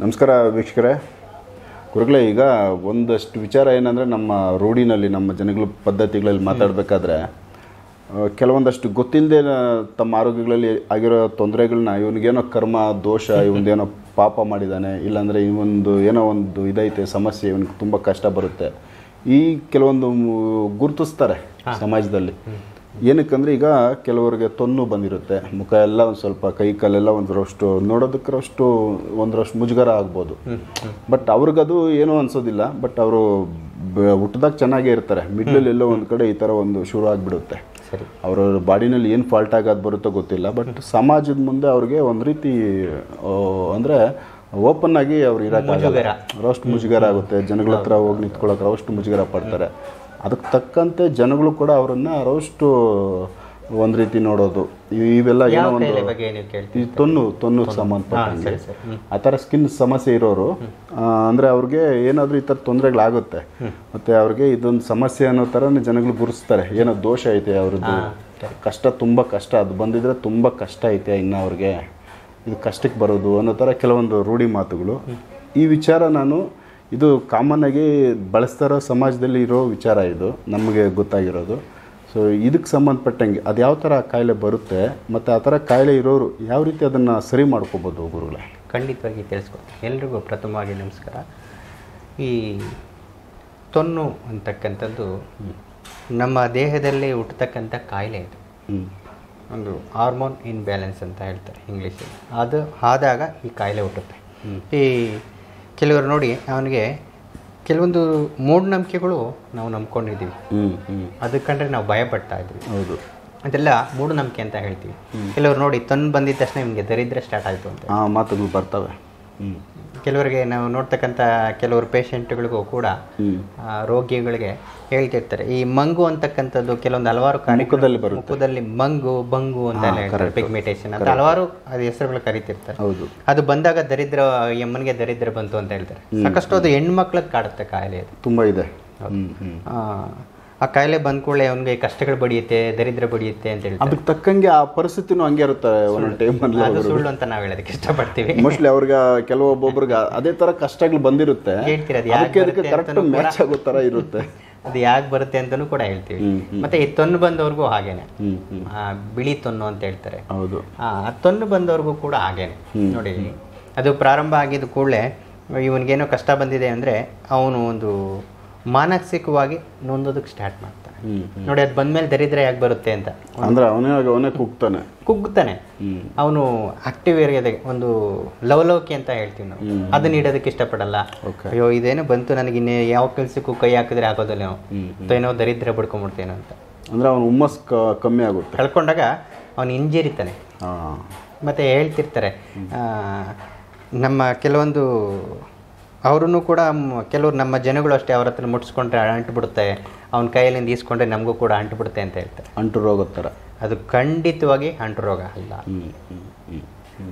ನಮಸ್ಕಾರ ವೀಕ್ಷಕರೇ. ಕುರುಗಳೇ, ಈಗ ಒಂದಷ್ಟು ವಿಚಾರ ಏನಂದ್ರೆ ನಮ್ಮ ರೂಢಿನಲ್ಲಿ ನಮ್ಮ ಜನಗಳ ಪದ್ಧತಿಗಳಲ್ಲಿ ಮಾತಾಡಬೇಕಾದ್ರೆ ಕೆಲವೊಂದಷ್ಟು ಗೊತ್ತಿಲ್ಲದೆ ತಮ್ಮ ಆರೋಗ್ಯಗಳಲ್ಲಿ ಆಗಿರೋ ತೊಂದರೆಗಳನ್ನ ಇವನಿಗೇನೋ ಕರ್ಮ ದೋಷ, ಇವನೇನೋ ಪಾಪ ಮಾಡಿದಾನೆ, ಇಲ್ಲಾಂದರೆ ಇವೊಂದು ಏನೋ ಒಂದು ಇದೈತೆ ಸಮಸ್ಯೆ, ಇವನಿಗೆ ತುಂಬ ಕಷ್ಟ ಬರುತ್ತೆ, ಈ ಕೆಲವೊಂದು ಗುರುತಿಸ್ತಾರೆ ಸಮಾಜದಲ್ಲಿ. ಏನಕ್ಕಂದರೆ ಈಗ ಕೆಲವರಿಗೆ ತೊನ್ನು ಬಂದಿರುತ್ತೆ, ಮುಖ ಎಲ್ಲ ಒಂದು ಸ್ವಲ್ಪ, ಕೈ ಕಾಲೆಲ್ಲ ಒಂದರಷ್ಟು ನೋಡೋದಕ್ಕರಷ್ಟು ಒಂದರಷ್ಟು ಮುಜುಗರ ಆಗ್ಬೋದು. ಬಟ್ ಅವ್ರಿಗದು ಏನೂ ಅನಿಸೋದಿಲ್ಲ. ಬಟ್ ಅವರು ಹುಟ್ಟದಾಗ ಚೆನ್ನಾಗೇ ಇರ್ತಾರೆ. ಮಿಡ್ಲಲ್ಲೆಲ್ಲೋ ಒಂದು ಕಡೆ ಈ ಥರ ಒಂದು ಶುರು ಆಗಿಬಿಡುತ್ತೆ. ಅವರ ಬಾಡಿನಲ್ಲಿ ಏನು ಫಾಲ್ಟ್ ಆಗೋದು ಬರುತ್ತೋ ಗೊತ್ತಿಲ್ಲ. ಬಟ್ ಸಮಾಜದ ಮುಂದೆ ಅವ್ರಿಗೆ ಒಂದು ರೀತಿ ಅಂದರೆ ಓಪನ್ ಆಗಿ ಅವ್ರು ಇರೋಕ್ಕಾಗಲ್ಲ, ಅವರಷ್ಟು ಮುಜುಗರ ಆಗುತ್ತೆ. ಜನಗಳ ಹತ್ರ ಹೋಗಿ ನಿಂತ್ಕೊಳ್ಳೋಕೆ ಅವಷ್ಟು ಮುಜುಗರ ಪಡ್ತಾರೆ. ಅದಕ್ಕೆ ತಕ್ಕಂತೆ ಜನಗಳು ಕೂಡ ಅವರನ್ನು ಅವರಷ್ಟು ಒಂದು ರೀತಿ ನೋಡೋದು. ಇವೆಲ್ಲ ಏನೋ ಒಂದು ತೊನ್ನು ಸಂಬಂಧಪಟ್ಟ ಆ ಥರ ಸ್ಕಿನ್ ಸಮಸ್ಯೆ ಇರೋರು ಅಂದರೆ ಅವ್ರಿಗೆ ಏನಾದರೂ ಈ ಥರ ತೊಂದರೆಗಳಾಗುತ್ತೆ, ಮತ್ತು ಅವ್ರಿಗೆ ಇದೊಂದು ಸಮಸ್ಯೆ ಅನ್ನೋ ಥರ ಜನಗಳು ಗುರುತಿಸ್ತಾರೆ. ಏನೋ ದೋಷ ಐತೆ, ಅವ್ರದ್ದು ಕಷ್ಟ ತುಂಬ ಕಷ್ಟ, ಅದು ಬಂದಿದ್ರೆ ತುಂಬ ಕಷ್ಟ ಐತೆ, ಇನ್ನು ಅವ್ರಿಗೆ ಇದು ಕಷ್ಟಕ್ಕೆ ಬರೋದು ಅನ್ನೋ ಥರ ಕೆಲವೊಂದು ರೂಢಿ ಮಾತುಗಳು. ಈ ವಿಚಾರ ನಾನು ಇದು ಕಾಮನ್ ಆಗಿ ಬಳಸ್ತಾರೋ ಸಮಾಜದಲ್ಲಿ ಇರೋ ವಿಚಾರ, ಇದು ನಮಗೆ ಗೊತ್ತಾಗಿರೋದು. ಸೊ ಇದಕ್ಕೆ ಸಂಬಂಧಪಟ್ಟಂಗೆ ಅದು ಯಾವ ಥರ ಕಾಯಿಲೆ ಬರುತ್ತೆ ಮತ್ತು ಆ ಥರ ಕಾಯಿಲೆ ಇರೋರು ಯಾವ ರೀತಿ ಅದನ್ನು ಸರಿ ಮಾಡ್ಕೋಬೋದು ಗುರುಗಳೇ? ಖಂಡಿತವಾಗಿ ತಿಳಿಸ್ಕೊಡ್ತೀನಿ. ಎಲ್ರಿಗೂ ಪ್ರಥಮವಾಗಿ ನಮಸ್ಕಾರ. ಈ ತೊನ್ನು ಅಂತಕ್ಕಂಥದ್ದು ನಮ್ಮ ದೇಹದಲ್ಲೇ ಹುಟ್ಟತಕ್ಕಂಥ ಕಾಯಿಲೆ. ಇದು ಒಂದು ಹಾರ್ಮೋನ್ ಇನ್ಬ್ಯಾಲೆನ್ಸ್ ಅಂತ ಹೇಳ್ತಾರೆ ಇಂಗ್ಲೀಷಲ್ಲಿ. ಅದು ಆದಾಗ ಈ ಕಾಯಿಲೆ ಹುಟ್ಟುತ್ತೆ. ಈ ಕೆಲವರು ನೋಡಿ, ಅವನಿಗೆ ಕೆಲವೊಂದು ಮೂಢನಂಬಿಕೆಗಳು ನಾವು ನಂಬ್ಕೊಂಡಿದ್ದೀವಿ, ಅದಕ್ಕಂದ್ರೆ ನಾವು ಭಯಪಡ್ತಾ ಇದ್ದೀವಿ. ಹೌದು, ಅದೆಲ್ಲ ಮೂಢನಂಬಿಕೆ ಅಂತ ಹೇಳ್ತೀವಿ. ಕೆಲವರು ನೋಡಿ, ತೊಂದು ಬಂದಿದ್ದ ತಕ್ಷಣ ನಿಮಗೆ ದರಿದ್ರೆ ಸ್ಟಾರ್ಟ್ ಆಯಿತು ಅಂತ ಮಾತುಗಳು ಬರ್ತವೆ. ಕೆಲವರಿಗೆ ನಾವು ನೋಡ್ತಕ್ಕಂಥ ಕೆಲವರು ಪೇಷಂಟ್ಗಳಿಗೂ ಕೂಡ ರೋಗಿಗಳಿಗೆ ಹೇಳ್ತಿರ್ತಾರೆ, ಈ ಮಂಗು ಅಂತಕ್ಕಂಥದ್ದು ಕೆಲವೊಂದು ಹಲವಾರು ಕಾರ್ಯದಲ್ಲಿ ಬರುತ್ತೆ. ಮುಖದಲ್ಲಿ ಮಂಗು ಬಂಗು ಅಂತೆಲ್ಲ ಹೇಳ್ತಾರೆ, ಪಿಗ್ಮೆಂಟೇಷನ್ ಅಂತ ಹಲವಾರು ಅದು ಹೆಸರುಗಳು ಕರೀತಿರ್ತಾರೆ. ಹೌದು, ಅದು ಬಂದಾಗ ದರಿದ್ರ ಯಮ್ಮನಿಗೆ ದರಿದ್ರ ಬಂತು ಅಂತ ಹೇಳ್ತಾರೆ. ಸಾಕಷ್ಟು ಅದು ಹೆಣ್ಮಕ್ಳಿಗೆ ಕಾಡುತ್ತೆ ಕಾಯಿಲೆ. ಅದು ತುಂಬ ಇದೆ. ಆ ಕಾಯಿಲೆ ಬಂದ್ಕೊಳ್ಳೆ ಅವನಿಗೆ ಕಷ್ಟಗಳು ಬಡಿಯುತ್ತೆ, ದರಿದ್ರ ಬಡಿಯುತ್ತೆ ಅಂತ ಹೇಳಿ ಅದಕ್ಕೆ ತಕ್ಕಂಗೆ ಆ ಪರಿಸ್ಥಿತಿನೂ ಹಂಗೆ ಇರುತ್ತೆ. ಒಂದೊಂದು ಟೈಮಲ್ಲಿ ಅದು ಸುಳ್ಳು ಅಂತ ನಾವು ಹೇಳೋದಕ್ಕೆ ಇಷ್ಟಪಡ್ತೀವಿ. ಮೋಸ್ಟ್ಲಿ ಅವ್ರಿಗೆ ಕೆಲವೊಬ್ಬೊಬ್ರಿಗೆ ಅದೇ ಥರ ಕಷ್ಟಗಳು ಬಂದಿರುತ್ತೆ, ಇರುತ್ತೆ. ಅದು ಯಾಕೆ ಬರುತ್ತೆ ಅಂತಲೂ ಕೂಡ ಹೇಳ್ತೀವಿ. ಮತ್ತೆ ಈ ತೊನ್ನು ಬಂದವ್ರಿಗೂ ಹಾಗೇನೆ, ಬಿಳಿ ತೊನ್ನು ಅಂತ ಹೇಳ್ತಾರೆ. ಹೌದು, ಆ ತೊನ್ನು ಬಂದವ್ರಿಗೂ ಕೂಡ ಹಾಗೇನೆ ನೋಡಿ, ಅದು ಪ್ರಾರಂಭ ಆಗಿದ ಕೂಡಲೇ ಇವನಿಗೇನೋ ಕಷ್ಟ ಬಂದಿದೆ ಅಂದರೆ ಅವನು ಒಂದು ಮಾನಸಿಕವಾಗಿ ನೊಂದೋದಕ್ಕೆ ಸ್ಟಾರ್ಟ್ ಮಾಡ್ತಾನೆ. ನೋಡಿ, ಅದು ಬಂದ್ಮೇಲೆ ದರಿದ್ರೆ ಯಾಕೆ ಬರುತ್ತೆ ಅಂತ ಅಂದ್ರೆ ಅವನೇ ಕುಗ್ತಾನೆ. ಅವನು ಆಕ್ಟಿವ್ ಏರಿಯಾದ ಒಂದು ಲವಲೋಕಿ ಅಂತ ಹೇಳ್ತೀವಿ ನಾವು, ಅದನ್ನ ಇಡೋದಕ್ಕೆ ಇಷ್ಟಪಡಲ್ಲ. ಅಯ್ಯೋ, ಇದೇನೋ ಬಂತು ನನಗೆ, ಇನ್ನೇ ಯಾವ ಕೆಲಸಕ್ಕೂ ಕೈ ಹಾಕಿದ್ರೆ ಆಗೋದಲ್ಲ, ಏನೋ ದರಿದ್ರೆ ಬಡ್ಕೊಂಡ್ಬಿಡ್ತೇನೋ ಅಂತ. ಅಂದ್ರೆ ಅವನು ಹುಮ್ಮಸ್ ಕಮ್ಮಿ ಆಗುತ್ತೆ, ಕಳ್ಕೊಂಡಾಗ ಅವನು ಹಿಂಜರಿತಾನೆ. ಮತ್ತೆ ಹೇಳ್ತಿರ್ತಾರೆ ನಮ್ಮ ಕೆಲವೊಂದು ಅವ್ರೂ ಕೂಡ, ಕೆಲವ್ರು ನಮ್ಮ ಜನಗಳು ಅಷ್ಟೇ, ಅವ್ರ ಹತ್ರ ಮುಟ್ಸ್ಕೊಂಡ್ರೆ ಅಂಟು ಬಿಡುತ್ತೆ, ಅವ್ನ ಕೈಯಲ್ಲಿಂದ ಈಸ್ಕೊಂಡ್ರೆ ನಮಗೂ ಕೂಡ ಅಂಟು ಬಿಡುತ್ತೆ ಅಂತ ಹೇಳ್ತಾರೆ. ಅಂಟು ರೋಗದ ಥರ ಅದು ಖಂಡಿತವಾಗಿ ಅಂಟು ರೋಗ ಅಲ್ಲ.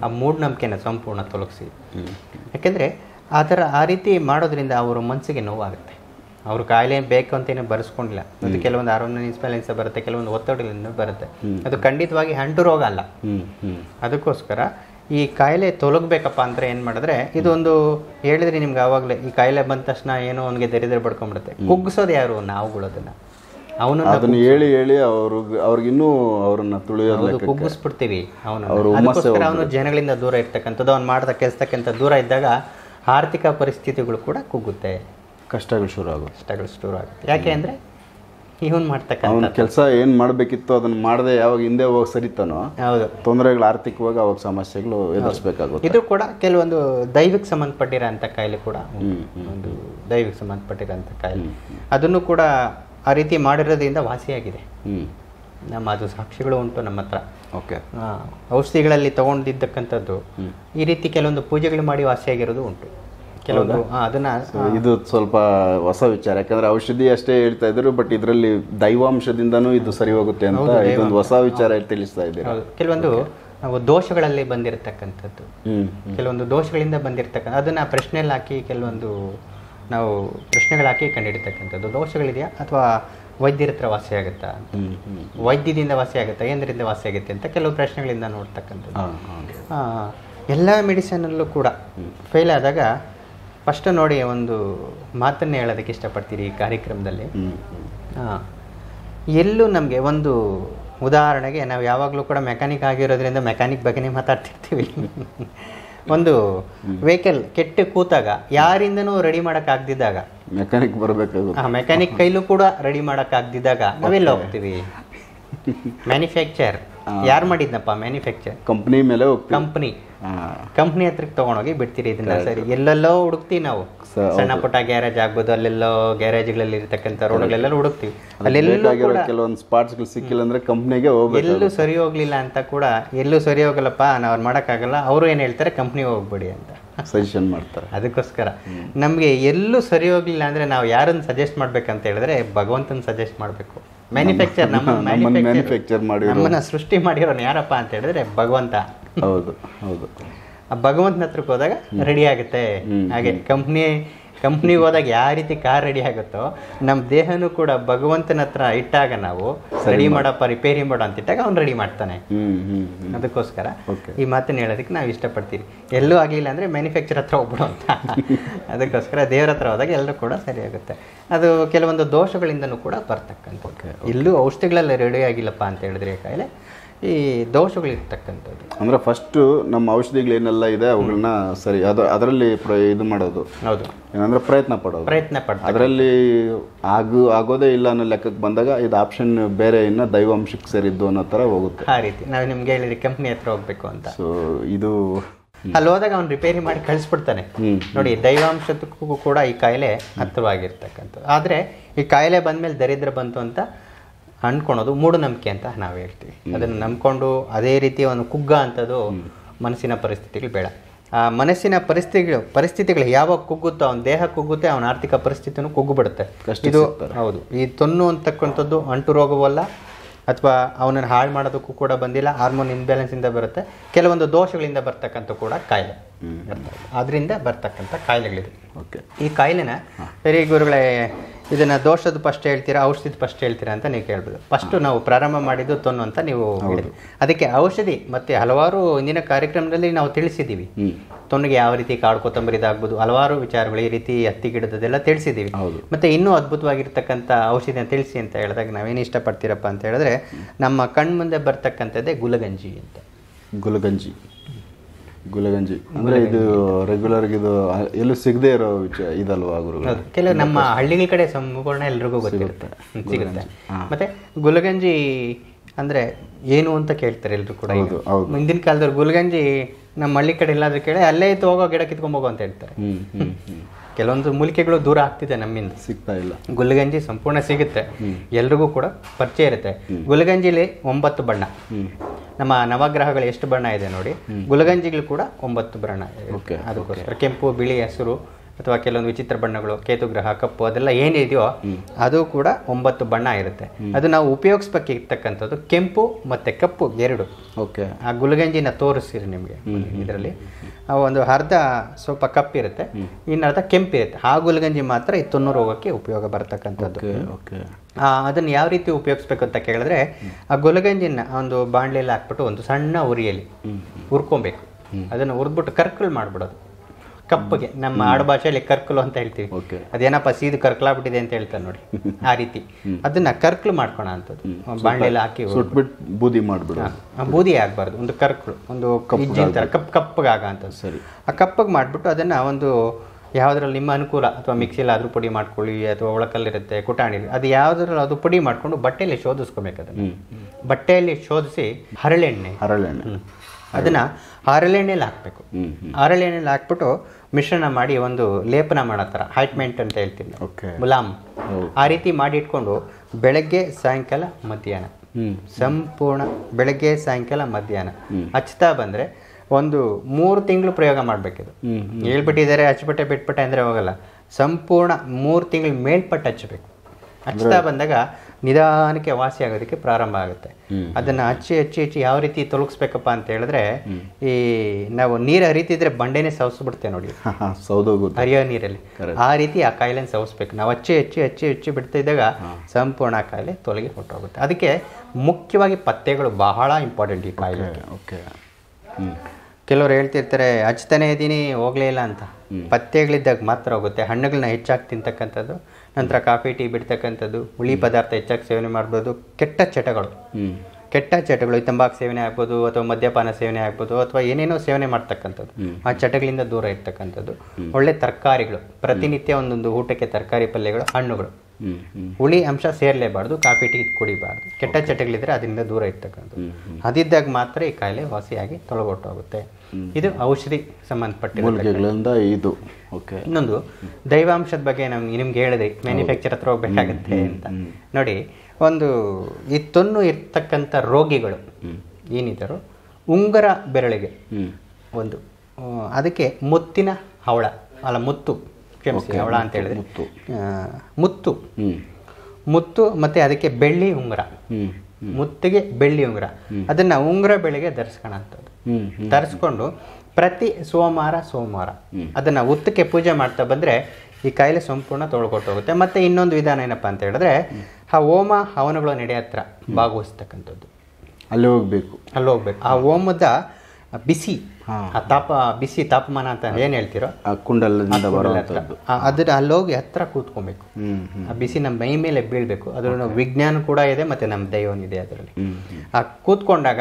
ಆ ಮೂಢನಂಬಿಕೆನ ಸಂಪೂರ್ಣ ತೊಲಗಿಸಿ. ಯಾಕೆಂದರೆ ಆ ಥರ ಆ ರೀತಿ ಮಾಡೋದ್ರಿಂದ ಅವ್ರ ಮನಸ್ಸಿಗೆ ನೋವಾಗುತ್ತೆ. ಅವ್ರ ಕಾಯಿಲೆ ಬೇಕು ಅಂತೇನೂ ಬರೆಸ್ಕೊಂಡಿಲ್ಲ. ಅದು ಕೆಲವೊಂದು ಹಾರ್ಮೋನ್ ಇನ್ಬ್ಯಾಲೆನ್ಸ್ ಬರುತ್ತೆ, ಕೆಲವೊಂದು ಒತ್ತಡಗಳಿಂದ ಬರುತ್ತೆ. ಅದು ಖಂಡಿತವಾಗಿ ಅಂಟು ರೋಗ ಅಲ್ಲ. ಅದಕ್ಕೋಸ್ಕರ ಈ ಕಾಯಿಲೆ ತೊಲಗಬೇಕಪ್ಪ ಅಂದರೆ ಏನು ಮಾಡಿದ್ರೆ, ಇದೊಂದು ಹೇಳಿದ್ರೆ ನಿಮ್ಗೆ ಆವಾಗಲೇ ಈ ಕಾಯಿಲೆ ಬಂದ ತಕ್ಷಣ ಏನೋ ಅವನಿಗೆ ದರಿದ್ರೆ ಬಡ್ಕೊಂಡ್ಬಿಡುತ್ತೆ. ಕುಗ್ಗಿಸೋದು ಯಾರು? ನಾವುಗಳದನ್ನು ಅವನು ಹೇಳಿ ಅವ್ರಿಗಿನ್ನೂ ಅವ್ರನ್ನ ತುಳಿಯೋದು, ಕುಗ್ಗಿಸ್ಬಿಡ್ತೀವಿ. ಅವನು ಜನಗಳಿಂದ ದೂರ ಇರ್ತಕ್ಕಂಥದ್ದು, ಅವ್ನು ಮಾಡ್ದ ಕೆಲಸಕ್ಕಂಥ ದೂರ ಇದ್ದಾಗ ಆರ್ಥಿಕ ಪರಿಸ್ಥಿತಿಗಳು ಕೂಡ ಕುಗ್ಗುತ್ತೆ, ಕಷ್ಟಗಳು ಶುರು ಆಗುತ್ತೆ. ಯಾಕೆ ಅಂದರೆ ಇವನು ಮಾಡ್ತಕ್ಕಂಥ ಕೆಲಸ ಏನು ಮಾಡಬೇಕಿತ್ತು ಅದನ್ನು ಮಾಡದೆ ಯಾವಾಗ ಹಿಂದೆ ಹೋಗಿ ಸರಿತಾನೋ, ಹೌದು, ತೊಂದರೆಗಳು ಆರ್ಥಿಕವಾಗಿ ಅವಾಗ ಸಮಸ್ಯೆಗಳು ಎದುರಿಸಬೇಕಾಗುತ್ತೆ. ಇದು ಕೂಡ ಕೆಲವೊಂದು ದೈವಿಗೆ ಸಂಬಂಧಪಟ್ಟಿರೋಂಥ ಕಾಯಿಲೆ ಕೂಡ, ಒಂದು ದೈವಿಗೆ ಸಂಬಂಧಪಟ್ಟಿರೋಂಥ ಕಾಯಿಲೆ. ಅದನ್ನು ಕೂಡ ಆ ರೀತಿ ಮಾಡಿರೋದ್ರಿಂದ ವಾಸಿಯಾಗಿದೆ. ನಮ್ಮ ಅದು ಸಾಕ್ಷಿಗಳು ಉಂಟು ನಮ್ಮ ಹತ್ರ. ಓಕೆ, ಔಷಧಿಗಳಲ್ಲಿ ತಗೊಂಡಿದ್ದಕ್ಕಂಥದ್ದು ಈ ರೀತಿ ಕೆಲವೊಂದು ಪೂಜೆಗಳು ಮಾಡಿ ವಾಸಿಯಾಗಿರೋದು ಉಂಟು. ಕೆಲವೊಂದು ಅದನ್ನ, ಇದು ಸ್ವಲ್ಪ ಹೊಸ ವಿಚಾರ. ಯಾಕಂದ್ರೆ ಔಷಧಿ ಅಷ್ಟೇ ಹೇಳ್ತಾ ಇದ್ರು, ಬಟ್ ಇದರಲ್ಲಿ ದೈವಾಂಶದಿಂದನೂ ಇದು ಸರಿ ಹೋಗುತ್ತೆ ಅಂತ ಇದೊಂದು ಹೊಸ ವಿಚಾರ ತಿಳಿಸ್ತಾ ಇದ್ದೀರಾ. ಕೆಲವೊಂದು ದೋಷಗಳಲ್ಲಿ ಬಂದಿರತಕ್ಕಂಥದ್ದು, ಕೆಲವೊಂದು ದೋಷಗಳಿಂದ ಬಂದಿರತಕ್ಕಂಥ ಅದನ್ನ ಪ್ರಶ್ನೆಯಲ್ಲಿ ಹಾಕಿ, ಕೆಲವೊಂದು ನಾವು ಪ್ರಶ್ನೆಗಳಾಕಿ ಕಂಡಿಡ್ತಕ್ಕಂಥದ್ದು. ದೋಷಗಳಿದೆಯಾ ಅಥವಾ ವೈದ್ಯರ ಹತ್ರ ವಾಸಿಯಾಗುತ್ತಾ, ವೈದ್ಯದಿಂದ ವಾಸಿಯಾಗುತ್ತಾ, ಏಂದ್ರಿಂದ ವಾಸಿಯಾಗುತ್ತೆ ಅಂತ ಕೆಲವು ಪ್ರಶ್ನೆಗಳಿಂದ ನೋಡ್ತಕ್ಕಂಥದ್ದು. ಎಲ್ಲ ಮೆಡಿಸನಲ್ಲೂ ಕೂಡ ಫೇಲ್ ಆದಾಗ ಫಸ್ಟ್ ನೋಡಿ ಒಂದು ಮಾತನ್ನು ಹೇಳೋದಕ್ಕೆ ಇಷ್ಟಪಡ್ತೀರಿ ಈ ಕಾರ್ಯಕ್ರಮದಲ್ಲಿ. ಎಲ್ಲೂ ನಮಗೆ ಒಂದು ಉದಾಹರಣೆಗೆ ನಾವು ಯಾವಾಗಲೂ ಕೂಡ ಮೆಕ್ಯಾನಿಕ್ ಆಗಿರೋದ್ರಿಂದ ಮೆಕ್ಯಾನಿಕ್ ಬಗ್ಗೆನೇ ಮಾತಾಡ್ತಿರ್ತೀವಿ. ಒಂದು ವೆಹಿಕಲ್ ಕೆಟ್ಟ ಕೂತಾಗ ಯಾರಿಂದನೂ ರೆಡಿ ಮಾಡೋಕ್ಕಾಗ್ದಿದ್ದಾಗ ಮೆಕ್ಯಾನಿಕ್ ಬರಬೇಕಾಗುತ್ತೆ. ಹಾಂ, ಮೆಕ್ಯಾನಿಕ್ ಕೈಲೂ ಕೂಡ ರೆಡಿ ಮಾಡೋಕ್ಕಾಗ್ದಿದ್ದಾಗ ನಾವೆಲ್ಲ ಹೋಗ್ತೀವಿ ಮ್ಯಾನುಫ್ಯಾಕ್ಚರ್. ಯಾರು ಮಾಡಿದ್ನಪ್ಪ ಮ್ಯಾನುಫ್ಯಾಕ್ಚರ್? ಕಂಪ್ನಿ ಮೇಲೆ ಕಂಪ್ನಿ ಕಂಪ್ನಿ ಹತ್ರಕ್ಕೆ ತೊಗೊಂಡೋಗಿ ಬಿಡ್ತೀರಿ ಇದನ್ನ. ಸರಿ, ಎಲ್ಲೆಲ್ಲೋ ಹುಡುಕ್ತೀವಿ ನಾವು, ಸಣ್ಣ ಪುಟ್ಟ ಗ್ಯಾರೇಜ್ ಆಗ್ಬೋದು, ಅಲ್ಲೆಲ್ಲೋ ಗ್ಯಾರೇಜ್ಗಳಲ್ಲಿ ಇರ್ತಕ್ಕಂಥ ರೋಡ್ಗಳೆಲ್ಲ ಹುಡುಕ್ತಿವಿ. ಕೆಲವೊಂದು ಸ್ಪಾಟ್ಸ್ಗಳು ಸಿಕ್ಕಿಲ್ಲ ಅಂದ್ರೆ ಕಂಪ್ನಿಗೆ ಹೋಗ್ಬೇಕು. ಎಲ್ಲೂ ಸರಿ ಹೋಗ್ಲಿಲ್ಲ ಅಂತ ಕೂಡ ಎಲ್ಲೂ ಸರಿ ಹೋಗಲ್ಲಪ್ಪ, ನಾವು ಮಾಡೋಕ್ಕಾಗಲ್ಲ. ಅವರು ಏನು ಹೇಳ್ತಾರೆ, ಕಂಪ್ನಿಗೆ ಹೋಗ್ಬಿಡಿ ಅಂತ ಸಜೆಷನ್ ಮಾಡ್ತಾರೆ. ಅದಕ್ಕೋಸ್ಕರ ನಮಗೆ ಎಲ್ಲೂ ಸರಿ ಹೋಗ್ಲಿಲ್ಲ ಅಂದರೆ ನಾವು ಯಾರನ್ನು ಸಜೆಸ್ಟ್ ಮಾಡ್ಬೇಕಂತ ಹೇಳಿದ್ರೆ ಭಗವಂತನ ಸಜೆಸ್ಟ್ ಮಾಡಬೇಕು. ಮ್ಯಾನುಫ್ಯಾಕ್ಚರ್ ನಮ್ಮನ್ನ ಸೃಷ್ಟಿ ಮಾಡಿರೋನು ಯಾರಪ್ಪ ಅಂತ ಹೇಳಿದ್ರೆ ಭಗವಂತ. ಹೌದು ಹೌದು, ಆ ಭಗವಂತನ ಹತ್ರಕ್ಕೆ ಹೋದಾಗ ರೆಡಿ ಆಗುತ್ತೆ. ಹಾಗೆ ಕಂಪ್ನಿಗೆ ಹೋದಾಗ ಯಾವ ರೀತಿ ಕಾರ್ ರೆಡಿ ಆಗುತ್ತೋ ನಮ್ಮ ದೇಹನೂ ಕೂಡ ಭಗವಂತನ ಹತ್ರ ಇಟ್ಟಾಗ ನಾವು ರೆಡಿ ಮಾಡಪ್ಪ, ರಿಪೇರಿ ಮಾಡೋ ಅಂತ ಇಟ್ಟಾಗ ಅವ್ನು ರೆಡಿ ಮಾಡ್ತಾನೆ. ಅದಕ್ಕೋಸ್ಕರ ಈ ಮಾತನ್ನು ಹೇಳೋದಕ್ಕೆ ನಾವು ಇಷ್ಟಪಡ್ತೀವಿ. ಎಲ್ಲೂ ಆಗಲಿಲ್ಲ ಅಂದರೆ ಮ್ಯಾನುಫ್ಯಾಕ್ಚರ್ ಹತ್ರ ಹೋಗ್ಬಿಡು ಅಂತ. ಅದಕ್ಕೋಸ್ಕರ ದೇವ್ರ ಹತ್ರ ಹೋದಾಗ ಎಲ್ಲರೂ ಕೂಡ ಸರಿಯಾಗುತ್ತೆ. ಅದು ಕೆಲವೊಂದು ದೋಷಗಳಿಂದನೂ ಕೂಡ ಬರ್ತಕ್ಕಂಥದ್ದು. ಎಲ್ಲೂ ಔಷಧಿಗಳೆಲ್ಲ ರೆಡಿ ಆಗಿಲ್ಲಪ್ಪ ಅಂತ ಹೇಳಿದ್ರೆ ಕಾಯಿಲೆ ಈ ದೋಷಗಳಿರ್ತಕ್ಕಂಥದ್ದು. ಅಂದರೆ ಫಸ್ಟು ನಮ್ಮ ಔಷಧಿಗಳೇನೆಲ್ಲ ಇದೆ ಅವುಗಳನ್ನ ಸರಿ ಅದರಲ್ಲಿ ಇದು ಮಾಡೋದು. ಹೌದು, ಏನಂದರೆ ಪ್ರಯತ್ನ ಪಡೋದು, ಪ್ರಯತ್ನ ಪಡೋದು. ಅದರಲ್ಲಿ ಆಗೋದೇ ಇಲ್ಲ ಅನ್ನೋ ಲೆಕ್ಕಕ್ಕೆ ಬಂದಾಗ ಇದು ಆಪ್ಷನ್ ಬೇರೆ ಇನ್ನು ದೈವಾಂಶಕ್ಕೆ ಸೇರಿದ್ದು ಅನ್ನೋ ಥರ ಹೋಗುತ್ತೆ. ಆ ರೀತಿ ನಾವು ನಿಮ್ಗೆ ಹೇಳಿದ್ರಿ ಕಂಪ್ನಿ ಹತ್ರ ಹೋಗ್ಬೇಕು ಅಂತ. ಸೊ ಇದು ಅಲ್ಲಿ ಹೋದಾಗ ಅವ್ನು ರಿಪೇರಿ ಮಾಡಿ ಕಳಿಸ್ಬಿಡ್ತಾನೆ. ನೋಡಿ, ದೈವಾಂಶಕ್ಕೂ ಕೂಡ ಈ ಕಾಯಿಲೆ ಹತ್ತಿರವಾಗಿರ್ತಕ್ಕಂಥದ್ದು. ಆದರೆ ಈ ಕಾಯಿಲೆ ಬಂದಮೇಲೆ ದರಿದ್ರ ಬಂತು ಅಂತ ಅಂದ್ಕೊಳೋದು ಮೂಢನಂಬಿಕೆ ಅಂತ ನಾವು ಹೇಳ್ತೀವಿ. ಅದನ್ನು ನಂಬ್ಕೊಂಡು ಅದೇ ರೀತಿ ಒಂದು ಕುಗ್ಗ ಅಂಥದ್ದು ಮನಸ್ಸಿನ ಪರಿಸ್ಥಿತಿಗಳು ಬೇಡ. ಆ ಮನಸ್ಸಿನ ಪರಿಸ್ಥಿತಿಗಳು ಯಾವಾಗ ಕುಗ್ಗುತ್ತೋ ಅವನ ದೇಹ ಕುಗ್ಗುತ್ತೆ, ಅವನ ಆರ್ಥಿಕ ಪರಿಸ್ಥಿತಿನೂ ಕುಗ್ಗುಬಿಡುತ್ತೆ. ಇದು ಹೌದು, ಈ ತೊನ್ನು ಅಂತಕ್ಕಂಥದ್ದು ಅಂಟು ರೋಗವಲ್ಲ, ಅಥವಾ ಅವನನ್ನು ಹಾಳು ಮಾಡೋದಕ್ಕೂ ಕೂಡ ಬಂದಿಲ್ಲ. ಹಾರ್ಮೋನ್ ಇನ್ಬ್ಯಾಲೆನ್ಸಿಂದ ಬರುತ್ತೆ, ಕೆಲವೊಂದು ದೋಷಗಳಿಂದ ಬರ್ತಕ್ಕಂಥ ಕೂಡ ಕಾಯಿಲೆ. ಅದರಿಂದ ಬರ್ತಕ್ಕಂಥ ಕಾಯಿಲೆಗಳಿದೆ. ಓಕೆ, ಈ ಕಾಯಿಲೆನ ಸರಿ ಗುರುಗಳೇ, ಇದನ್ನು ದೋಷದ ಫಸ್ಟ್ ಹೇಳ್ತೀರಾ ಔಷಧಿದ ಫಸ್ಟ್ ಹೇಳ್ತೀರಾ ಅಂತ ನೀವು ಕೇಳ್ಬೋದು. ಫಸ್ಟು ನಾವು ಪ್ರಾರಂಭ ಮಾಡಿದ್ದು ತೊನ್ನು ಅಂತ ನೀವು ಹೇಳಿದ್ವಿ. ಅದಕ್ಕೆ ಔಷಧಿ ಮತ್ತು ಹಲವಾರು ಇಂದಿನ ಕಾರ್ಯಕ್ರಮದಲ್ಲಿ ನಾವು ತಿಳಿಸಿದ್ದೀವಿ. ತೊನ್ನಿಗೆ ಯಾವ ರೀತಿ ಕಾಡು ಕೊತ್ತಂಬರಿ ಇದಾಗ್ಬೋದು, ಹಲವಾರು ವಿಚಾರಗಳು ಈ ರೀತಿ ಹತ್ತಿ ಗಿಡದೆಲ್ಲ ತಿಳಿಸಿದ್ದೀವಿ. ಮತ್ತು ಇನ್ನೂ ಅದ್ಭುತವಾಗಿರ್ತಕ್ಕಂಥ ಔಷಧಿನ ತಿಳಿಸಿ ಅಂತ ಹೇಳಿದಾಗ ನಾವೇನು ಇಷ್ಟಪಡ್ತೀರಪ್ಪ ಅಂತ ಹೇಳಿದ್ರೆ, ನಮ್ಮ ಕಣ್ಮುಂದೆ ಬರ್ತಕ್ಕಂಥದ್ದೇ ಗುಲಗಂಜಿ ಅಂತ. ಗುಲಗಂಜಿ ಗುಲಗಂಜಿ ಅಂದರೆ ಇದು ರೆಗ್ಯುಲರ್ಗೆ ಇದು ಎಲ್ಲೂ ಸಿಗದೆ ಇರೋ ವಿಚಾರ ಇದಲ್ವಾ ಗುರುಗಳು? ಕೆಲವು ನಮ್ಮ ಹಳ್ಳಿಗಳ ಕಡೆ ಸಂಪೂರ್ಣ ಎಲ್ರಿಗೂ ಗೊತ್ತಿರುತ್ತೆ, ಸಿಗುತ್ತೆ. ಮತ್ತು ಗುಲಗಂಜಿ ಅಂದರೆ ಏನು ಅಂತ ಕೇಳ್ತಾರೆ ಎಲ್ಲರೂ ಕೂಡ. ಇದು ಮುಂದಿನ ಕಾಲದವ್ರು ಗುಲಗಂಜಿ ನಮ್ಮ ಹಳ್ಳಿ ಕಡೆ ಎಲ್ಲಾದರೂ ಕೇಳಿ ಅಲ್ಲೇ ಇತ್ತು ಹೋಗೋ ಗಿಡ ಕಿತ್ಕೊಂಬೋಗೋ ಅಂತ ಹೇಳ್ತಾರೆ. ಕೆಲವೊಂದು ಮೂಲಿಕೆಗಳು ದೂರ ಆಗ್ತಿದೆ ನಮ್ಮಿಂದ, ಸಿಗ್ತಾ ಇಲ್ಲ. ಗುಲಗಂಜಿ ಸಂಪೂರ್ಣ ಸಿಗುತ್ತೆ, ಎಲ್ರಿಗೂ ಕೂಡ ಪರಿಚಯ ಇರುತ್ತೆ. ಗುಲಗಂಜಿಲಿ 9 ಬಣ್ಣ, ನಮ್ಮ ನವಗ್ರಹಗಳು ಎಷ್ಟು ಬಣ್ಣ ಇದೆ ನೋಡಿ, ಗುಲಗಂಜಿಗಳು ಕೂಡ 9 ಬಣ್ಣ. ಅದಕ್ಕೋಸ್ಕರ ಕೆಂಪು, ಬಿಳಿ, ಹಸಿರು, ಅಥವಾ ಕೆಲವೊಂದು ವಿಚಿತ್ರ ಬಣ್ಣಗಳು, ಕೇತುಗ್ರಹ, ಕಪ್ಪು, ಅದೆಲ್ಲ ಏನಿದೆಯೋ ಅದು ಕೂಡ 9 ಬಣ್ಣ ಇರುತ್ತೆ. ಅದು ನಾವು ಉಪಯೋಗಿಸ್ಬೇಕಿರ್ತಕ್ಕಂಥದ್ದು ಕೆಂಪು ಮತ್ತು ಕಪ್ಪು ಎರಡು. ಓಕೆ, ಆ ಗುಲಗಂಜಿನ ತೋರಿಸ್ತೀರಿ ನಿಮಗೆ ಇದರಲ್ಲಿ. ಒಂದು ಅರ್ಧ ಸ್ವಲ್ಪ ಕಪ್ಪಿರುತ್ತೆ, ಇನ್ನರ್ಧ ಕೆಂಪಿರುತ್ತೆ. ಆ ಗುಲಗಂಜಿ ಮಾತ್ರ ಈ ತೊನ್ನು ರೋಗಕ್ಕೆ ಉಪಯೋಗ ಬರ್ತಕ್ಕಂಥದ್ದು. ಓಕೆ, ಅದನ್ನು ಯಾವ ರೀತಿ ಉಪಯೋಗಿಸ್ಬೇಕು ಅಂತ ಕೇಳಿದ್ರೆ, ಆ ಗುಲಗಂಜಿನ ಒಂದು ಬಾಣಲೆಯಲ್ಲಿ ಹಾಕ್ಬಿಟ್ಟು ಒಂದು ಸಣ್ಣ ಉರಿಯಲ್ಲಿ ಹುರ್ಕೊಬೇಕು. ಅದನ್ನು ಹುರಿದ್ಬಿಟ್ಟು ಕರ್ಕಲ್ ಮಾಡಿಬಿಡೋದು. ಕಪ್ಪಗೆ ನಮ್ಮ ಆಡು ಭಾಷೆಯಲ್ಲಿ ಕರ್ಕಲು ಅಂತ ಹೇಳ್ತೀವಿ. ಅದೇನಪ್ಪ ಸೀದು ಕರ್ಕಲಾಗ್ಬಿಟ್ಟಿದೆ ಅಂತ ಹೇಳ್ತಾರೆ ನೋಡಿ, ಆ ರೀತಿ ಅದನ್ನ ಕರ್ಕಲು ಮಾಡ್ಕೋಣ ಅಂತದ್ದು. ಬಾಣಲೆಲ್ಲ ಹಾಕಿ ಬೂದಿ ಮಾಡ್ಬಿಡೋದು. ಬೂದಿ ಆಗಬಾರ್ದು, ಒಂದು ಕರ್ಕಲು, ಒಂದು ಇಜ್ಜಿನ ಥರ ಕಪ್ಪಗಾಗ ಅಂತದ್ದು. ಸರಿ, ಆ ಕಪ್ಪಗೆ ಮಾಡಿಬಿಟ್ಟು ಅದನ್ನು ಒಂದು ಯಾವುದ್ರಲ್ಲಿ ನಿಮ್ಮ ಅನುಕೂಲ, ಅಥವಾ ಮಿಕ್ಸಿಲಿ ಆದರೂ ಪುಡಿ ಮಾಡ್ಕೊಳ್ಳಿ, ಅಥವಾ ಒಳಕಲ್ಲಿರುತ್ತೆ, ಕುಟಾಣಿ, ಅದು ಯಾವುದ್ರಲ್ಲಿ ಅದು ಪುಡಿ ಮಾಡಿಕೊಂಡು ಬಟ್ಟೆಯಲ್ಲಿ ಶೋಧಿಸ್ಕೊಬೇಕು. ಅದನ್ನು ಬಟ್ಟೆಯಲ್ಲಿ ಶೋಧಿಸಿ ಹರಳೆಣ್ಣೆ ಅದನ್ನು ಹರಳೆಣ್ಣೆಯಲ್ಲಿ ಹಾಕಬೇಕು. ಹರಳೆಣ್ಣೆಯಲ್ಲಿ ಹಾಕ್ಬಿಟ್ಟು ಮಿಶ್ರಣ ಮಾಡಿ ಒಂದು ಲೇಪನ ಮಾಡೋ ಥರ ಆಯಿಂಟ್ಮೆಂಟ್ ಅಂತ ಹೇಳ್ತೀವಿ, ಮುಲಾಮ್, ಆ ರೀತಿ ಮಾಡಿ ಇಟ್ಕೊಂಡು ಬೆಳಗ್ಗೆ ಸಾಯಂಕಾಲ ಮಧ್ಯಾಹ್ನ ಸಂಪೂರ್ಣ ಬೆಳಗ್ಗೆ ಸಾಯಂಕಾಲ ಮಧ್ಯಾಹ್ನ ಹಚ್ತಾ ಬಂದರೆ ಒಂದು 3 ತಿಂಗಳು ಪ್ರಯೋಗ ಮಾಡಬೇಕಿದು. ಹೇಳ್ಬಿಟ್ಟಿದ್ದಾರೆ ಹಚ್ಬಿಟ್ಟೆ ಬಿಟ್ಬಿಟ್ಟೆ ಅಂದರೆ ಹೋಗಲ್ಲ, ಸಂಪೂರ್ಣ 3 ತಿಂಗಳು ಮೇಲ್ಪಟ್ಟು ಹಚ್ಚಬೇಕು. ಹಚ್ತಾ ಬಂದಾಗ ನಿಧಾನಕ್ಕೆ ವಾಸಿ ಆಗೋದಕ್ಕೆ ಪ್ರಾರಂಭ ಆಗುತ್ತೆ. ಅದನ್ನು ಹಚ್ಚಿ ಹಚ್ಚಿ ಹಚ್ಚಿ ಯಾವ ರೀತಿ ತೊಲಗಿಸ್ಬೇಕಪ್ಪ ಅಂತ ಹೇಳಿದ್ರೆ, ಈ ನಾವು ನೀರು ಹರಿತಿದ್ರೆ ಬಂಡೆನೇ ಸವಸ್ಬಿಡ್ತೇವೆ ನೋಡಿ, ಹರಿಯೋ ನೀರಲ್ಲಿ, ಆ ರೀತಿ ಆ ಕಾಯಿಲೆನ ಸವಸ್ಬೇಕು. ನಾವು ಹಚ್ಚಿ ಹಚ್ಚಿ ಹಚ್ಚಿ ಹಚ್ಚಿ ಬಿಡ್ತಾ ಇದ್ದಾಗ ಸಂಪೂರ್ಣ ಕಾಯಿಲೆ ತೊಲಗಿ ಹೊಟ್ಟೋಗುತ್ತೆ. ಅದಕ್ಕೆ ಮುಖ್ಯವಾಗಿ ಪಥ್ಯಗಳು ಬಹಳ ಇಂಪಾರ್ಟೆಂಟ್ ಈ ಕಾಯಿಲೆಗೆ. ಕೆಲವರು ಹೇಳ್ತಿರ್ತಾರೆ ಹಚ್ತಾನೆ ಇದ್ದೀನಿ ಹೋಗಲೇ ಇಲ್ಲ ಅಂತ. ಪತ್ತೆಗಳಿದ್ದಾಗ ಮಾತ್ರ ಹೋಗುತ್ತೆ. ಹಣ್ಣುಗಳನ್ನ ಹೆಚ್ಚಾಗಿ ತಿಂತಕ್ಕಂಥದ್ದು, ನಂತರ ಕಾಫಿ ಟೀ ಬಿಡ್ತಕ್ಕಂಥದ್ದು, ಹುಳಿ ಪದಾರ್ಥ ಹೆಚ್ಚಾಗಿ ಸೇವನೆ ಮಾಡ್ಬೋದು. ಕೆಟ್ಟ ಚಟಗಳು ತಂಬಾಕು ಸೇವನೆ ಆಗ್ಬೋದು, ಅಥವಾ ಮದ್ಯಪಾನ ಸೇವನೆ ಆಗ್ಬೋದು, ಅಥವಾ ಏನೇನೋ ಸೇವನೆ ಮಾಡ್ತಕ್ಕಂಥದ್ದು. ಆ ಚಟಗಳಿಂದ ದೂರ ಇರ್ತಕ್ಕಂಥದ್ದು. ಒಳ್ಳೆ ತರಕಾರಿಗಳು, ಪ್ರತಿನಿತ್ಯ ಒಂದೊಂದು ಊಟಕ್ಕೆ ತರಕಾರಿ ಪಲ್ಯಗಳು, ಹಣ್ಣುಗಳು, ಹುಳಿ ಅಂಶ ಸೇರ್ಲೇಬಾರ್ದು, ಕಾಫಿ ಟೀ ಕುಡಿಬಾರ್ದು. ಕೆಟ್ಟ ಚಟಗಳಿದ್ರೆ ಅದರಿಂದ ದೂರ ಇರ್ತಕ್ಕಂಥದ್ದು. ಅದಿದ್ದಾಗ ಮಾತ್ರ ಈ ಕಾಯಿಲೆ ವಾಸಿಯಾಗಿ ತೊಳಗೊಟ್ಟೋಗುತ್ತೆ. ಇದು ಔಷಧಿ ಸಂಬಂಧಪಟ್ಟಿರೋದು. ಇದು ಇನ್ನೊಂದು ದೈವಾಂಶದ ಬಗ್ಗೆ ನಿಮ್ಗೆ ಹೇಳಿದೆ, ಮ್ಯಾನುಫ್ಯಾಕ್ಚರ್ ಹತ್ರ ಹೋಗ್ಬೇಕಾಗತ್ತೆ ಅಂತ. ನೋಡಿ, ಒಂದು ಈ ತೊನ್ನು ಇರ್ತಕ್ಕಂಥ ರೋಗಿಗಳು ಏನಿದ್ದಾರೋ ಉಂಗರ ಬೆರಳಿಗೆ ಒಂದು ಅದಕ್ಕೆ ಮುತ್ತಿನ ಹವಳ ಅಲ್ಲ, ಮುತ್ತು ಕೆಂಪು ಹವಳ ಅಂತ ಹೇಳಿದ್ರೆ ಮುತ್ತು ಮುತ್ತು ಮತ್ತೆ ಅದಕ್ಕೆ ಬೆಳ್ಳಿ ಉಂಗುರ, ಮುತ್ತಿಗೆ ಬೆಳ್ಳಿ ಉಂಗುರ, ಅದನ್ನ ಉಂಗುರ ಬೆಳಿಗ್ಗೆ ಧರಿಸ್ಕೊಳ್ಳೋಂಥದ್ದು. ಧರಿಸ್ಕೊಂಡು ಪ್ರತಿ ಸೋಮವಾರ ಅದನ್ನ ಉತ್ತಕ್ಕೆ ಪೂಜೆ ಮಾಡ್ತಾ ಬಂದ್ರೆ ಈ ಕಾಯಿಲೆ ಸಂಪೂರ್ಣ ತೊಳ್ಕೊಟ್ಟೋಗುತ್ತೆ. ಮತ್ತೆ ಇನ್ನೊಂದು ವಿಧಾನ ಏನಪ್ಪಾ ಅಂತ ಹೇಳಿದ್ರೆ, ಆ ಹೋಮ ಹವನಗಳು ನಡೆಯ ಹತ್ರ ಭಾಗವಹಿಸ್ತಕ್ಕಂಥದ್ದು. ಅಲ್ಲಿ ಹೋಗ್ಬೇಕು. ಆ ಹೋಮದ ಬಿಸಿ, ಆ ಬಿಸಿ ತಾಪಮಾನ ಅಂತ ಏನ್ ಹೇಳ್ತಿರೋ ಕುಂಡಲದಿಂದ ಬರೋದು, ಅದನ್ನ ಅಲ್ಲೋಗಿ ಹತ್ರ ಕೂತ್ಕೊಬೇಕು. ಆ ಬಿಸಿ ನಮ್ಮ ಮೈ ಮೇಲೆ ಬೀಳ್ಬೇಕು. ಅದ್ರ ವಿಜ್ಞಾನ ಕೂಡ ಇದೆ, ಮತ್ತೆ ನಮ್ಮ ದೈವನಿದೆ ಅದರಲ್ಲಿ. ಆ ಕೂತ್ಕೊಂಡಾಗ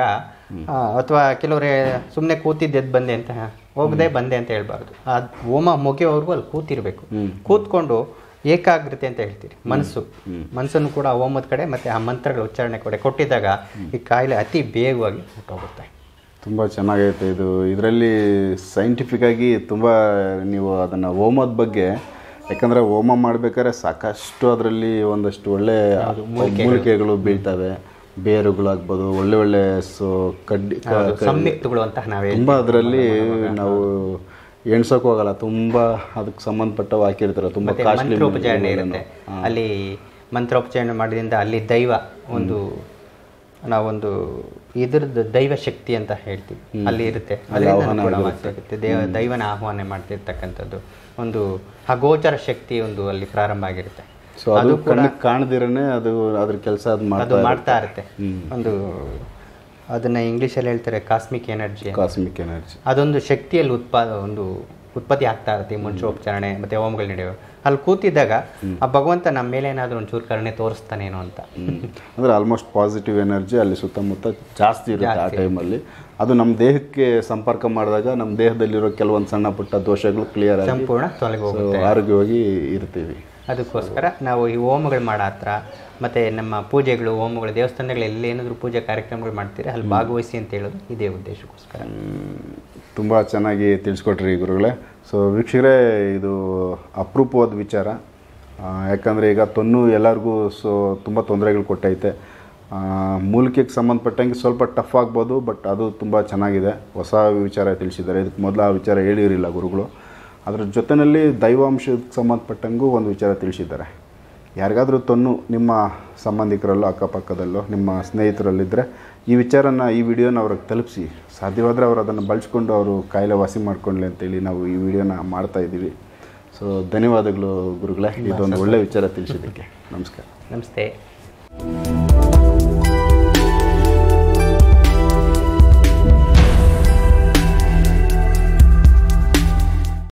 ಅಥವಾ ಕೆಲವ್ರೆ ಸುಮ್ಮನೆ ಕೂತಿದ್ದೆದ್ ಬಂದೆ ಅಂತ ಹೋಗದೆ ಬಂದೆ ಅಂತ ಹೇಳ್ಬಾರ್ದು. ಆ ಹೋಮ ಮುಗಿಯೋವರೆಗೂ ಅಲ್ಲಿ ಕೂತಿರ್ಬೇಕು. ಕೂತ್ಕೊಂಡು ಏಕಾಗ್ರತೆ ಅಂತ ಹೇಳ್ತೀರಿ, ಮನಸ್ಸನ್ನು ಕೂಡ ಹೋಮದ ಕಡೆ ಮತ್ತೆ ಆ ಮಂತ್ರಗಳ ಉಚ್ಚಾರಣೆ ಕಡೆ ಕೊಟ್ಟಿದ್ದಾಗ ಈ ಕಾಯಿಲೆ ಅತಿ ಬೇಗವಾಗಿ ಹೊರಟೋಗುತ್ತೆ. ತುಂಬ ಚೆನ್ನಾಗೈತೆ ಇದು. ಇದರಲ್ಲಿ ಸೈಂಟಿಫಿಕ್ ಆಗಿ ತುಂಬ ನೀವು ಅದನ್ನು ಹೋಮದ ಬಗ್ಗೆ, ಯಾಕಂದರೆ ಹೋಮ ಮಾಡಬೇಕಾದ್ರೆ ಸಾಕಷ್ಟು ಅದರಲ್ಲಿ ಒಂದಷ್ಟು ಒಳ್ಳೆ ಮೂಲಿಕೆಗಳು ಬೀಳ್ತವೆ, ಬೇರುಗಳಾಗ್ಬೋದು, ಒಳ್ಳೆ ಕಡ್ಡಿ ಸಂಯುಕ್ತಗಳು ಅಂತ ನಾವೇ ತುಂಬ ಅದರಲ್ಲಿ ನಾವು ಎಣ್ಸೋಕೆ ಹೋಗಲ್ಲ. ತುಂಬ ಅದಕ್ಕೆ ಸಂಬಂಧಪಟ್ಟವು ಹಾಕಿರ್ತಾರೆ, ತುಂಬ ಕಾಸ್ಟ್ಲಿ ಉಪಚಾರಣೆ ಇರುತ್ತೆ. ಅಲ್ಲಿ ಮಂತ್ರೋಪಚಾರಣೆ ಮಾಡೋದ್ರಿಂದ ಅಲ್ಲಿ ದೈವ ನಾವೊಂದು ಇದ್ರದ್ದು ದೈವ ಶಕ್ತಿ ಅಂತ ಹೇಳ್ತೀವಿ, ಅಲ್ಲಿ ಇರುತ್ತೆ. ಅದರಿಂದ ದೈವನ ಆಹ್ವಾನ ಮಾಡ್ತಿರ್ತಕ್ಕಂಥದ್ದು ಒಂದು ಅಗೋಚರ ಶಕ್ತಿ ಅಲ್ಲಿ ಪ್ರಾರಂಭ ಆಗಿರುತ್ತೆ. ಅದು ಕಾಣದಿರನೇ ಅದು ಅದ್ರ ಕೆಲಸ ಅದು ಮಾಡ್ತಾ ಇರುತ್ತೆ. ಒಂದು ಅದನ್ನ ಇಂಗ್ಲೀಷಲ್ಲಿ ಹೇಳ್ತಾರೆ ಕಾಸ್ಮಿಕ್ ಎನರ್ಜಿ. ಅದೊಂದು ಶಕ್ತಿಯಲ್ಲಿ ಉತ್ಪತ್ತಿ ಆಗ್ತಾ ಇರುತ್ತೆ. ಮುಂಚೋಪಚಾರಣೆ ಮತ್ತೆ ಹೋಮಗಳು ನಡೆಯುವ ಅಲ್ಲಿ ಕೂತಿದ್ದಾಗ ಆ ಭಗವಂತ ನಮ್ಮ ಮೇಲೆ ಏನಾದರೂ ಒಂಚೂರು ಕರುಣೆ ತೋರಿಸ್ತಾನೇನೋ ಅಂತ. ಅಂದರೆ ಆಲ್ಮೋಸ್ಟ್ ಪಾಸಿಟಿವ್ ಎನರ್ಜಿ ಅಲ್ಲಿ ಸುತ್ತಮುತ್ತ ಜಾಸ್ತಿ ಇರುತ್ತೆ ಆ ಟೈಮಲ್ಲಿ. ಅದು ನಮ್ಮ ದೇಹಕ್ಕೆ ಸಂಪರ್ಕ ಮಾಡಿದಾಗ ನಮ್ಮ ದೇಹದಲ್ಲಿರೋ ಕೆಲವೊಂದು ಸಣ್ಣ ಪುಟ್ಟ ದೋಷಗಳು ಕ್ಲಿಯರ್ ಆಗಿ ಸಂಪೂರ್ಣ ತೊಲಗೋಗುತ್ತೆ, ಆರೋಗ್ಯವಾಗಿ ಇರ್ತೀವಿ. ಅದಕ್ಕೋಸ್ಕರ ನಾವು ಈ ಹೋಮಗಳು ಮಾಡೋ ಹತ್ರ ಮತ್ತು ನಮ್ಮ ಪೂಜೆಗಳು, ಹೋಮಗಳು, ದೇವಸ್ಥಾನಗಳು ಎಲ್ಲಿ ಏನಾದರೂ ಪೂಜೆ ಕಾರ್ಯಕ್ರಮಗಳು ಮಾಡ್ತೀರಿ ಅಲ್ಲಿ ಭಾಗವಹಿಸಿ ಅಂತ ಹೇಳೋದು ಇದೇ ಉದ್ದೇಶಕ್ಕೋಸ್ಕರ. ತುಂಬ ಚೆನ್ನಾಗಿ ತಿಳಿಸ್ಕೊಟ್ರಿ ಗುರುಗಳೇ. ಸೊ ವೀಕ್ಷಕರೇ, ಇದು ಅಪರೂಪವಾದ ವಿಚಾರ. ಯಾಕಂದರೆ ಈಗ ತೊನ್ನು ಎಲ್ಲರಿಗೂ ತುಂಬ ತೊಂದರೆಗಳು ಕೊಟ್ಟೈತೆ. ಮೂಲಿಕೆಗೆ ಸಂಬಂಧಪಟ್ಟಂಗೆ ಸ್ವಲ್ಪ ಟಫ್ ಆಗ್ಬೋದು, ಬಟ್ ಅದು ತುಂಬ ಚೆನ್ನಾಗಿದೆ. ಹೊಸ ವಿಚಾರ ತಿಳಿಸಿದ್ದಾರೆ, ಇದಕ್ಕೆ ಮೊದಲು ಆ ವಿಚಾರ ಹೇಳಿರಲಿಲ್ಲ ಗುರುಗಳು. ಅದರ ಜೊತೆಯಲ್ಲಿ ದೈವಾಂಶಕ್ಕೆ ಸಂಬಂಧಪಟ್ಟಂಗೂ ಒಂದು ವಿಚಾರ ತಿಳಿಸಿದ್ದಾರೆ. ಯಾರಿಗಾದರೂ ತೊನ್ನು ನಿಮ್ಮ ಸಂಬಂಧಿಕರಲ್ಲೋ ಅಕ್ಕಪಕ್ಕದಲ್ಲೋ ನಿಮ್ಮ ಸ್ನೇಹಿತರಲ್ಲಿದ್ದರೆ ಈ ವಿಚಾರನ, ಈ ವಿಡಿಯೋನ ಅವ್ರಿಗೆ ತಲುಪಿಸಿ. ಸಾಧ್ಯವಾದರೆ ಅವರು ಅದನ್ನು ಬಳಸ್ಕೊಂಡು ಅವರು ಕಾಯಿಲೆ ವಾಸಿ ಮಾಡ್ಕೊಳ್ಳಿ ಅಂತೇಳಿ ನಾವು ಈ ವಿಡಿಯೋನ ಮಾಡ್ತಾಯಿದ್ದೀವಿ. ಸೊ ಧನ್ಯವಾದಗಳು ಗುರುಗಳೇ, ಇದೊಂದು ಒಳ್ಳೆಯ ವಿಚಾರ ತಿಳಿಸಿದ್ದಕ್ಕೆ. ನಮಸ್ತೆ.